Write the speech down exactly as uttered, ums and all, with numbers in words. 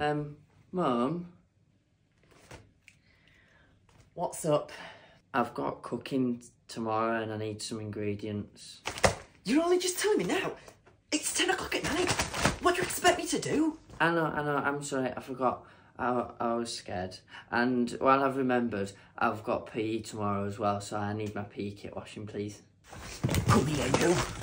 Um, Mum, what's up? I've got cooking tomorrow and I need some ingredients. You're only just telling me now? It's ten o'clock at night. What do you expect me to do? I know, I know, I'm sorry, I forgot. I, I was scared. And while I've remembered, I've got P E tomorrow as well, so I need my P E kit washing, please. Come here, you.